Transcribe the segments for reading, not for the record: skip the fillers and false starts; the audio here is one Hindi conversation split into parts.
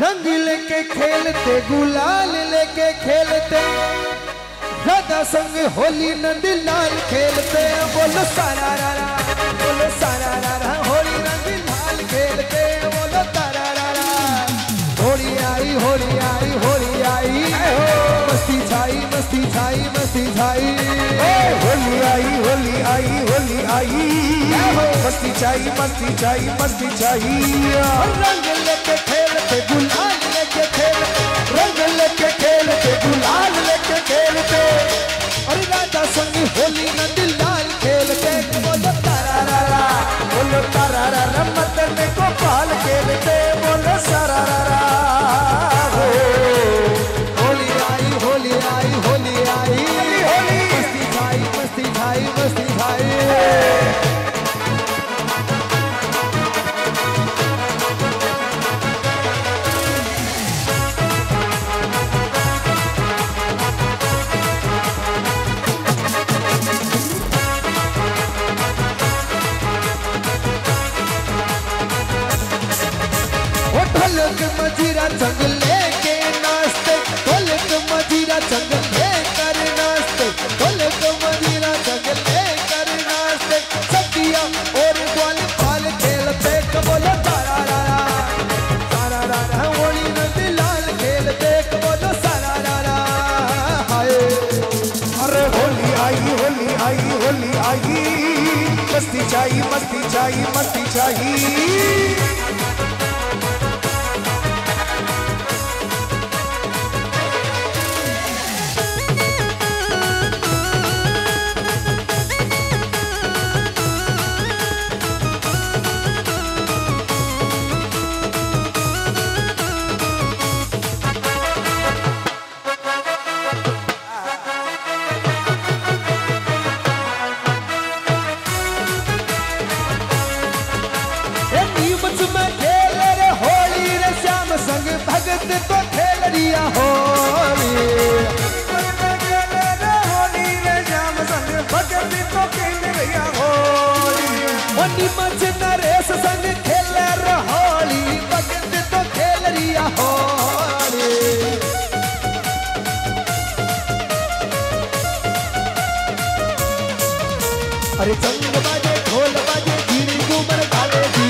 रंग लेके खेलते गुलाल लेके खेलते दादा संग होली नंद लाल खेलते बोलो सारा रा रा बोलो सारा रा रा होली नंद लाल खेलते बोलो तारा रा रा होली आई होली आई होली आई मस्ती छाई मस्ती छाई मस्ती छाई होली आई होली आई होली आई मस्ती छाई मस्ती छाई मस्ती छाई रंग लेके खेलते गुलाल लेके खेलते रंग लेके खेलते गुलाल लेके खेलते और राधा संग होली नंद लाल खेलते बोलो तारा रा रा बोलो तारा रा रा मत में को पाल खेलते बोलो सारा रा रा होली आई होली आई होली आई होली मस्ती भाई मस्ती भाई मस्ती भाई मजीरा संग लेके नाचते ढोलक मजीरा संग लेकर नाचते ढोलक मजीरा संग लेकर नाचते सतिया और ग्वाल फाल खेलते बोलो तारा रा रा तारा रा रा होली नंद लाल खेलते बोलो सारा रा रा हाय अरे होली आई होली आई होली आई मस्ती चाहिए मस्ती चाहिए मस्ती चाहिए अरे चंग बाजे ढोल बाजे धीरे घूमर डाले जी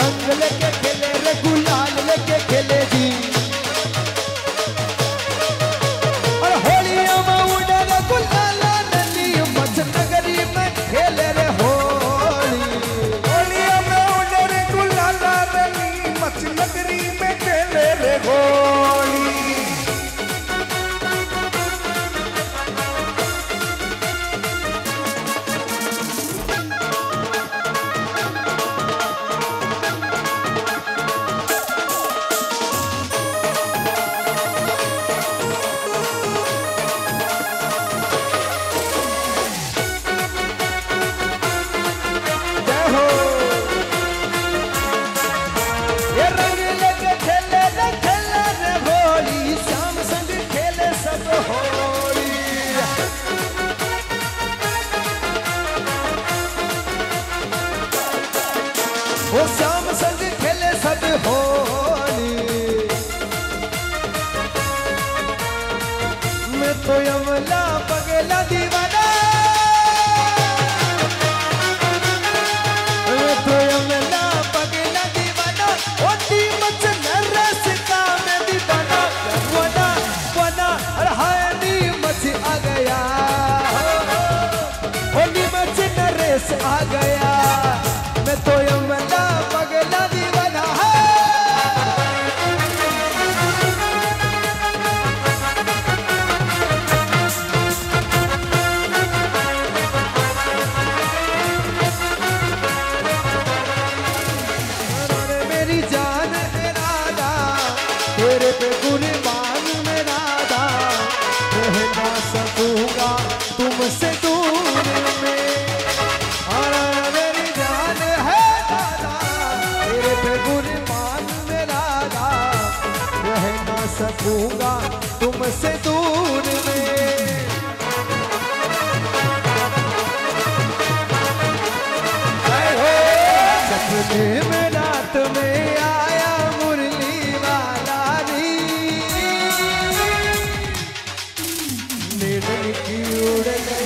रंग लेके खेले रे गुलाल लेके खेले जी और होलिया में उड़े रे गुलाल नदी मच नगरी में खेले रे होली होलिया में उड़े रे गुलाल नदी मच नगरी में खेले रे होली वो श्याम संग खेले सब होली मैं तो अमला पगला दीवाना मैं तो अमला पगला दीवाना ओटी मच नरसता मैं दीवाना वना वना अरे हाय नी मच आ गया ओटी मच नरस आ गया मैं तो अमला पगला दीवाना मेरी जान है राधा तेरे पे गुरबान में राधा रह ना सकूंगा तुमसे दूर में सकूंगा तुमसे दूर में सपने में रात تميا يا مرلي مالاني نيركي ودك